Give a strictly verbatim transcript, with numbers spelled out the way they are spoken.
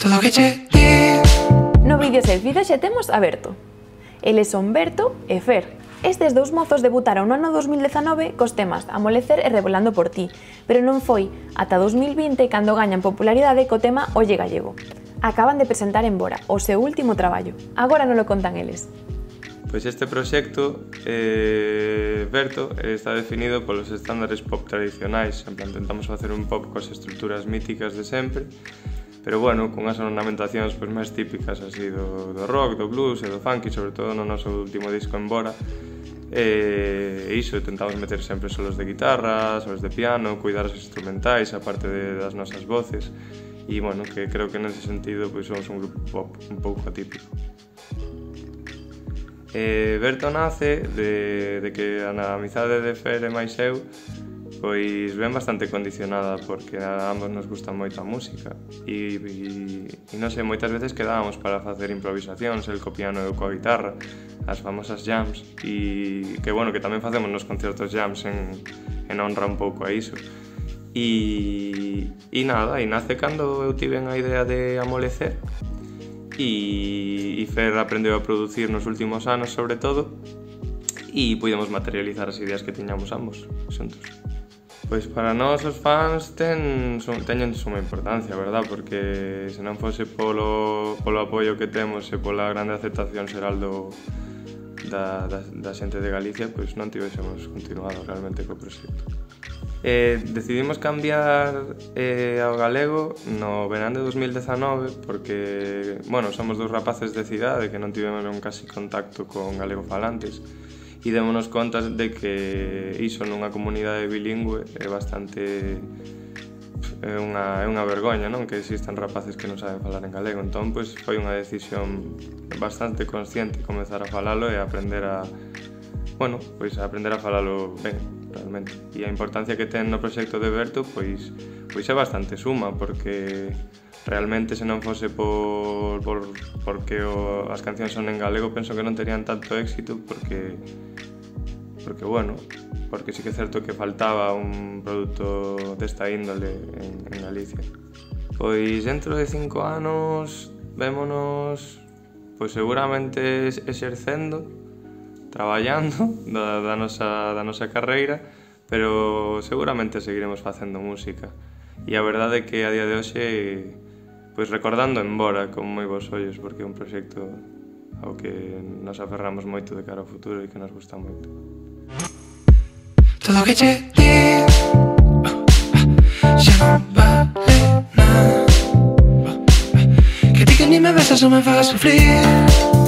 Todo que che di. No vídeo selfie xa temos a Verto. Eles son Verto e Fer. Estes dous mozos debutaron no ano dos mil dezanove cos temas Amolecer e Revolando por Ti, pero non foi ata dos mil vinte cando gañan popularidade co tema Olle Gallego. Acaban de presentar Embora, o seu último traballo. Agora non lo contan eles. Pois este proxecto, eh, Verto, está definido polos estándares pop tradicionais. En plan, tentamos facer un pop coas estruturas míticas de sempre, pero bueno, cunhas ornamentacións pois, máis típicas así do, do rock, do blues e do funky, sobre todo no noso último disco Embora. E iso, tentamos meter sempre solos de guitarra, solos de piano, cuidar as instrumentais, a parte de, das nosas voces. E bueno, que creo que nese sentido pois, somos un grupo pop un pouco atípico. Eh, Verto nace de, de que a amizade de Fer e máis eu pois ven bastante condicionada porque a ambos nos gusta moito a música e, e, e non sei, moitas veces quedábamos para facer improvisacións, el co piano e coa guitarra, as famosas jams, e que bueno, que tamén facemos nos concertos jams en, en honra un pouco a iso. E, e nada, e nace cando eu tiven a idea de Amolecer. E Fer aprendeu a producir nos últimos anos, sobre todo, e podemos materializar as ideas que tiñamos ambos xuntos. Pois para nós os fans ten, son, teñen suma importancia, verdad? Porque se non fose polo, polo apoio que temos e pola grande aceptación xeral do, da, da, da xente de Galicia, pois non tivésemos continuado realmente co proxecto. Eh, decidimos cambiar eh, ao galego no verán de dos mil dezanove porque, bueno, somos dos rapaces de cidade que non tivemos casi contacto con galegofalantes e démonos conta de que iso nunha comunidade bilingüe é bastante é unha, é unha vergoña, non? Que existan rapaces que non saben falar en galego, entón pois, foi unha decisión bastante consciente comezar a falalo e aprender a bueno, pois a aprender a falalo ben realmente. E a importancia que ten no proxecto de Verto pois, pois é bastante suma porque realmente se non fose por, por, porque o, as cancións son en galego penso que non terían tanto éxito porque porque bueno, porque sí que é certo que faltaba un produto desta índole en, en Galicia. Pois dentro de cinco anos vémonos pois seguramente exercendo traballando da, da, nosa, da nosa carreira, pero seguramente seguiremos facendo música. E a verdade é que a día de hoxe, pois recordando Embora con moi bons ollos, porque é un proxecto ao que nos aferramos moito de cara ao futuro e que nos gusta moito. Todo que che di, xa non vale nada. Que ti que ni me besas ou me fagas sufrir.